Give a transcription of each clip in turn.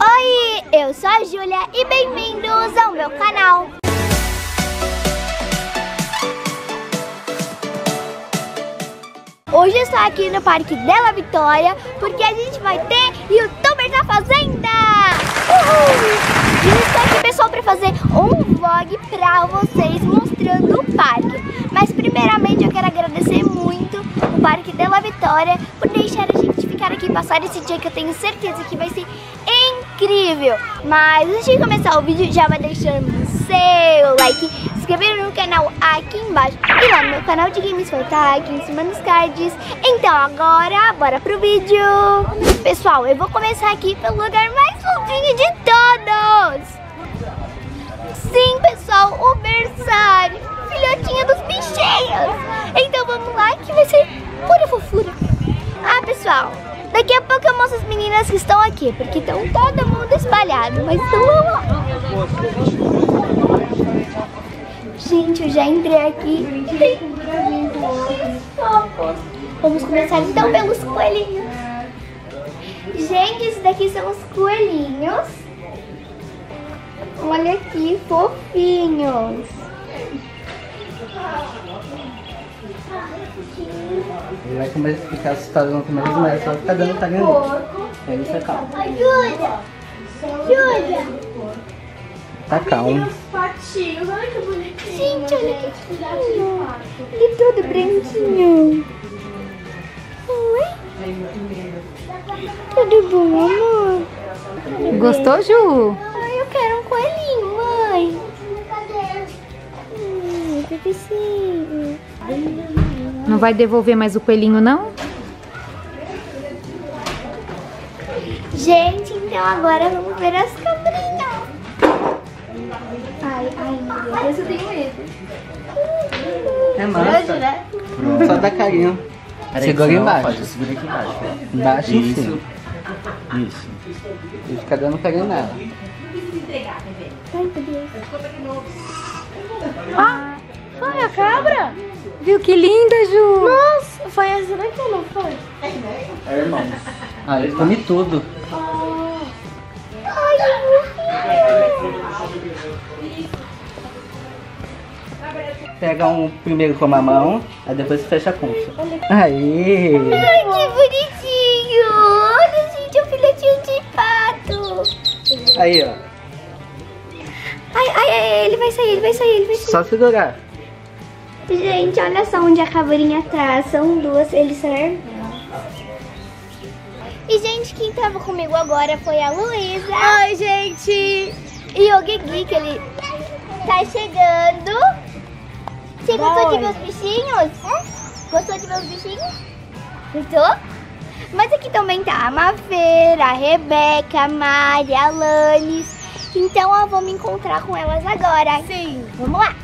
Oi, eu sou a Júlia e bem-vindos ao meu canal. Hoje eu estou aqui no Parque Della Vittoria porque a gente vai ter YouTuber na Fazenda! Uhul! E eu estou aqui, pessoal, para fazer um vlog para vocês mostrando o parque. Mas primeiramente eu quero agradecer muito o Parque Della Vittoria por deixar a gente ficar aqui e passar esse dia que eu tenho certeza que vai ser incrível. Mas antes de começar o vídeo, já vai deixando o seu like, se inscrever no canal aqui embaixo e lá no meu canal de games vai estar aqui em cima nos cards. Então agora, bora pro vídeo. Pessoal, eu vou começar aqui pelo lugar mais fofinho de todos. Sim, pessoal, o berçário, filhotinha dos bichinhos. Então vamos lá que vai ser pura fofura. Ah, pessoal, daqui a pouco eu mostro as meninas que estão aqui, porque estão todo mundo espalhado, mas estão lá. Gente, eu já entrei aqui. Vamos começar então pelos coelhinhos. Gente, esses daqui são os coelhinhos. Olha aqui, fofinhos. Ele vai começar a ficar assustado, não começa a desmaiar, só vai ficar dando taganho. Aí ele fica calmo. Ajuda! Ajuda! Tá calmo. Patinhos, olha que bonitinho. Gente, olha que bonitinho. E tudo branquinho. Oi? Tudo bom, amor? Gostou, Ju? Ai, eu quero um coelhinho, mãe. Bebezinho. Não vai devolver mais o coelhinho, não? Gente, então agora vamos ver as cabrinhas. Ai, ai, meu Deus, eu tenho medo. É massa. Né? Pronto. Só dá carinho. Segura aqui embaixo. Segura aqui embaixo. Embaixo em cima. Isso. E fica dando carinho nela. Ai, meu Deus. Ah, foi a cabra? Viu que linda, Ju? Nossa, foi essa daqui ou não foi? É, irmão. Ah, ele come tudo. Ah. Ai, que bonitinho. Pega um primeiro com a mão, aí depois você fecha a concha. Aí. Ai, que bonitinho. Olha, gente, é um filhotinho de pato. Aí, ó. Ai, ai, ai, ele vai sair, ele vai sair, ele vai sair. Só segurar. Gente, olha só onde a cabrinha tá. São duas, eles são irmãos. E, gente, quem tava comigo agora foi a Luísa. Oi, gente. E o Guigui, que ele tá chegando. Você gostou de ver os bichinhos? Gostou de ver os bichinhos? Gostou? Mas aqui também tá a Mafeira, a Rebeca, a Mari, a Lanes. Então eu vou me encontrar com elas agora. Sim. Vamos lá.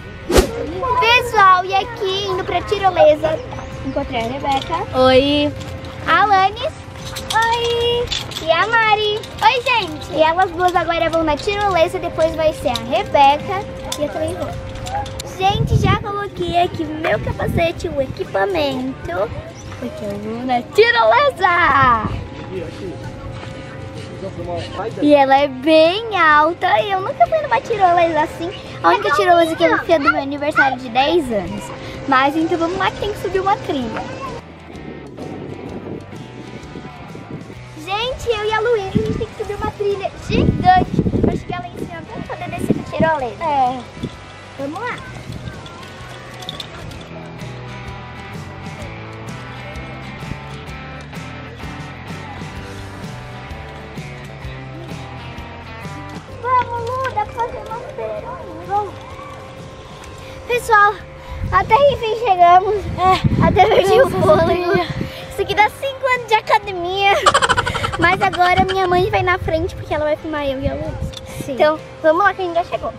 Pessoal, e aqui indo pra tirolesa, encontrei a Rebeca. Oi. A Lanes. Oi. E a Mari. Oi, gente. E elas duas agora vão na tirolesa, depois vai ser a Rebeca e eu também vou. Gente, já coloquei aqui meu capacete, o equipamento, porque eu vou na tirolesa. E ela é bem alta e eu nunca fui numa tirolesa assim. A única tirolesa que eu fui é do meu aniversário de 10 anos. Mas então vamos lá que tem que subir uma trilha. Gente, eu e a Luísa, a gente tem que subir uma trilha gigante pra chegar lá em cima pra poder descer na tirolesa. É. Vamos lá. Pessoal, até enfim chegamos. É, até perdi o fôlego. Isso aqui dá 5 anos de academia. Mas agora minha mãe vai na frente porque ela vai filmar eu e a Luiz. Sim. Então vamos lá que a gente já chegou.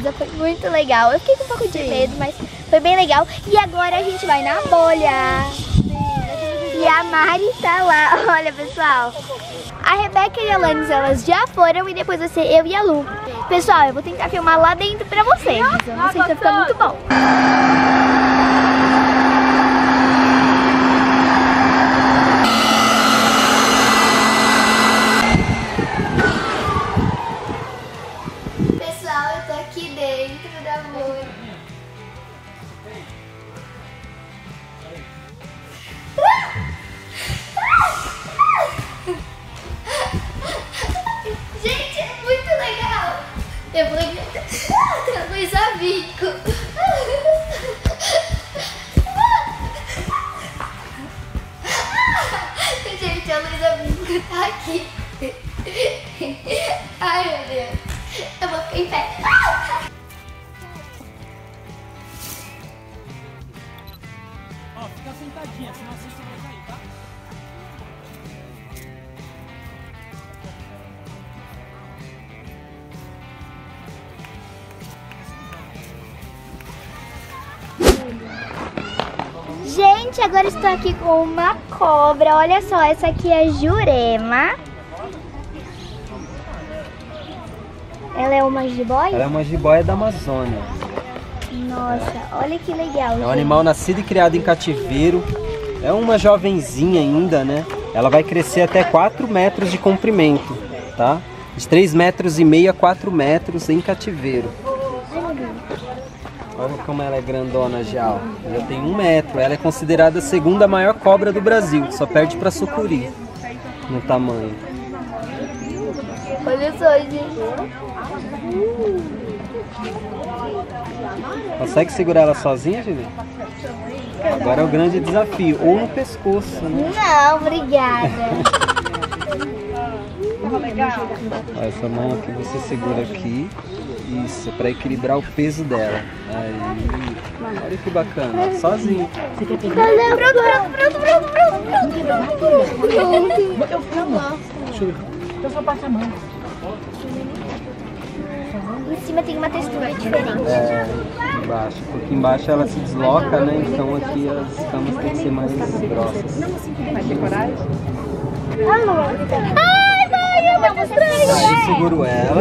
surpresa, foi muito legal. Eu fiquei com um pouco de medo, mas foi bem legal. E agora a gente vai na bolha. E a Mari tá lá, olha pessoal. A Rebeca e a Alanis, elas já foram e depois vai ser eu e a Lu. Pessoal, eu vou tentar filmar lá dentro pra vocês. Eu não sei se vai ficar muito bom. Gente, agora estou aqui com uma cobra. Olha só, essa aqui é a Jurema. Ela é uma jiboia? Ela é uma jiboia da Amazônia. Nossa, olha que legal. É um animal nascido e criado em cativeiro. É uma jovenzinha ainda, né? Ela vai crescer até 4 metros de comprimento, tá? De 3 metros e meio a 4 metros em cativeiro. Olha como ela é grandona já, ó. Ela tem 1 metro. Ela é considerada a segunda maior cobra do Brasil. Só perde pra sucuri no tamanho. Olha só, gente. Consegue segurar ela sozinha, Julia? Agora é o grande desafio. Ou no pescoço, né? Não, obrigada. Olha, essa mão aqui você segura aqui. Isso, pra equilibrar o peso dela. Aí. Olha que bacana, sozinho. Pronto, pronto. Eu só passo a mão. Em cima tem uma textura diferente. É, embaixo. Porque embaixo ela se desloca, né? Então aqui as camas têm que ser mais grossas. Vai ter coragem? Aí eu seguro ela.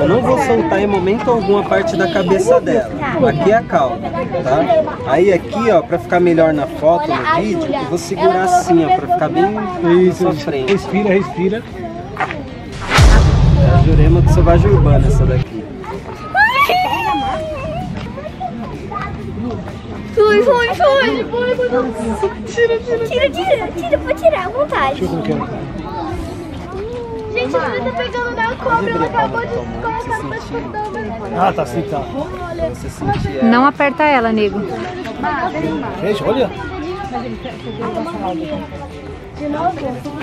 Eu não vou soltar em momento algum a parte da cabeça dela. Aqui é a cauda, tá? Aí aqui, ó, pra ficar melhor na foto, no vídeo, eu vou segurar assim, ó, pra ficar bem na sua frente. Respira, respira. É a Jurema do Selvagem Urbano, essa daqui. Foi. Tira, vou tirar à vontade. Gente, ele tá pegando na cobra, ela acabou de colocar no pescoço. Ah, tá assim, tá. Não aperta ela, nego. Gente, olha. De novo?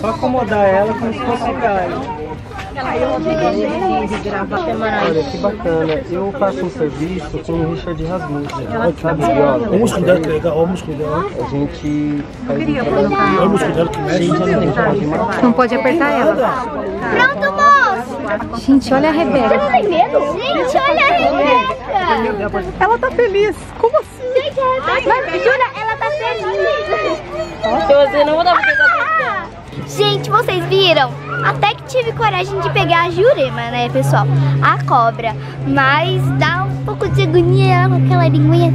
Só acomodar ela como se fosse galho. Olha que bacana, eu faço um serviço com o Richard Rasmussen. O músculo dela que legal, o músculo dela. A gente faz o músculo dela que mexe. Não pode apertar ela. Pronto, moço! Gente, olha a Rebeca. Você não tem medo? Gente, olha a Rebeca. Ela tá feliz. Como assim? Gente, a Rebeca, jura, ela tá feliz. Eu não vou dar pra pegar. Gente, vocês viram? Até que tive coragem de pegar a Jurema, né, pessoal? A cobra. Mas dá um pouco de agonia com aquela linguinha.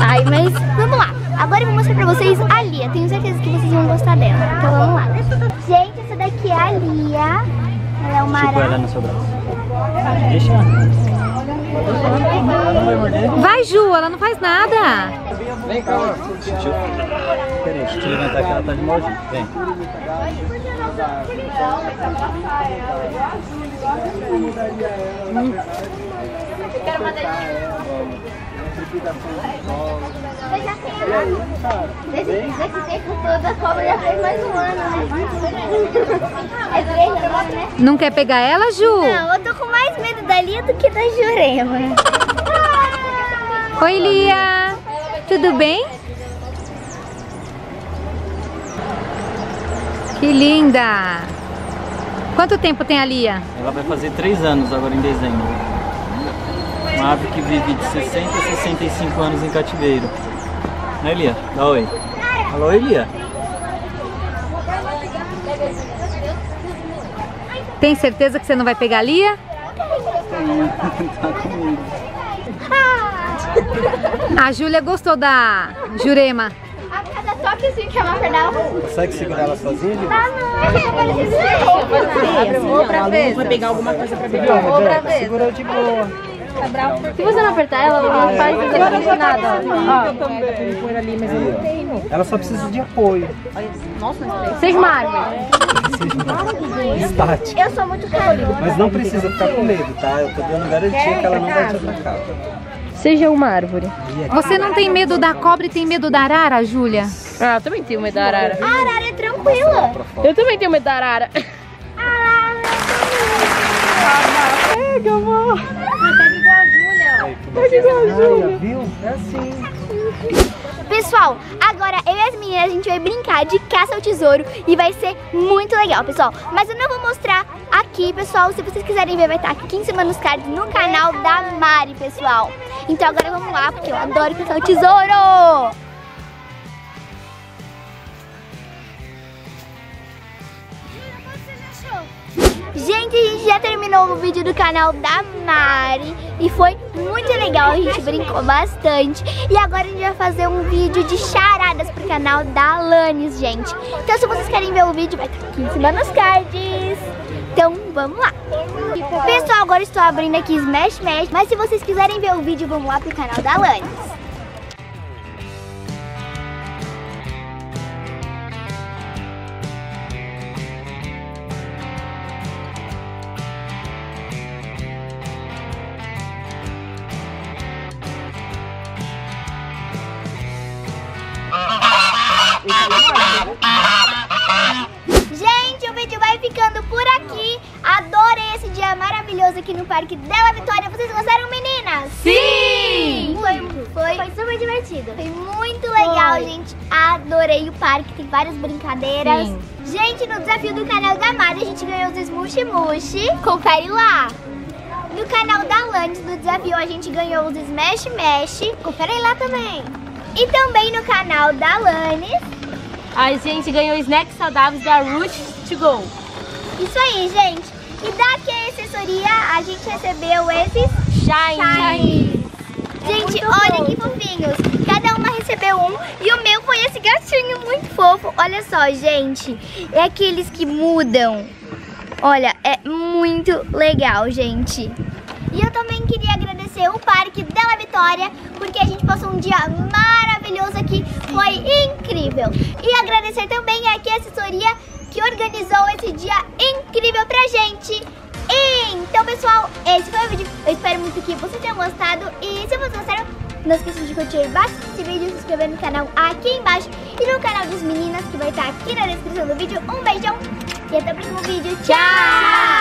Ai, mas vamos lá. Agora eu vou mostrar pra vocês a Lia. Tenho certeza que vocês vão gostar dela. Então vamos lá. Gente, essa daqui é a Lia. Ela é uma arara. Deixa ela. Vai, Ju, ela não faz nada. Vem cá, ó. Peraí, deixa eu levantar que ela tá de maldito. Vem. Quero uma desse tempo todo a cobra já fez mais um ano, né? É 3 anos, né? Não quer pegar ela, Ju? Não, eu tô com mais medo da Lia do que da Jurema. Oi, Lia! Tudo bem? Que linda! Quanto tempo tem a Lia? Ela vai fazer 3 anos agora em dezembro. Uma ave que vive de 60 a 65 anos em cativeiro. Né, Lia? Dá oi. Alô, Lia? Tem certeza que você não vai pegar a Lia? Tá comigo. A Júlia gostou da Jurema. A cada toquezinho que ela perdeu. Consegue segurar ela sozinha? Não. Outra vez. Vai pegar alguma coisa pra pegar. Outra vez. Segurou de boa. Se você não apertar ela, ela não faz nada. Ela só precisa de apoio. Nossa, estática. Eu sou muito carinhosa. Mas não precisa ficar com medo, tá? Eu tô dando garantia que ela não vai te atacar. Seja uma árvore. Você não tem medo da cobra e tem medo da arara, Júlia? Ah, eu também tenho medo da arara. A arara é tranquila. Eu também tenho medo da arara. Pega, amor. Tá igual a Júlia. Tá igual a Júlia. Viu? É assim. Pessoal, agora eu e as meninas a gente vai brincar de caça ao tesouro e vai ser muito legal, pessoal. Mas eu não vou mostrar aqui, pessoal. Se vocês quiserem ver, vai estar aqui em cima nos cards no canal da Mari, pessoal. Então agora vamos lá, porque eu adoro caçar o tesouro. Gente, a gente já terminou o vídeo do canal da Mari e foi muito legal, a gente brincou bastante. E agora a gente vai fazer um vídeo de charadas pro canal da Alanis, gente. Então se vocês querem ver o vídeo, vai estar aqui em cima nos cards. Então vamos lá. Pessoal, agora estou abrindo aqui Smash Mesh, mas se vocês quiserem ver o vídeo, vamos lá pro canal da Alanis. Gente, o vídeo vai ficando por aqui. Adorei esse dia maravilhoso aqui no Parque Della Vittoria. Vocês gostaram, meninas? Sim! Foi super divertido. Foi muito legal, gente. Adorei o parque, tem várias brincadeiras. Sim. Gente, no desafio do canal da Mari, a gente ganhou os Smushy Mushy. Confere lá. No canal da Alanis, no desafio, a gente ganhou os Smash Mesh. Confere lá também. E também no canal da Alanis, a gente ganhou snacks saudáveis da Roots to Go. Isso aí, gente. E da que assessoria a gente recebeu esses Shine. Gente, olha que fofinhos. Cada uma recebeu um e o meu foi esse gatinho muito fofo. Olha só, gente. É aqueles que mudam. Olha, é muito legal, gente. E eu também queria agradecer o Parque Della Vittoria, porque a gente passou um dia maravilhoso aqui, foi incrível. E agradecer também aqui a assessoria que organizou esse dia incrível pra gente. E, então, pessoal, esse foi o vídeo. Eu espero muito que vocês tenham gostado. E se vocês gostaram, não esqueçam de curtir bastante esse vídeo, se inscrever no canal aqui embaixo e no canal das meninas, que vai estar aqui na descrição do vídeo. Um beijão e até o próximo vídeo. Tchau!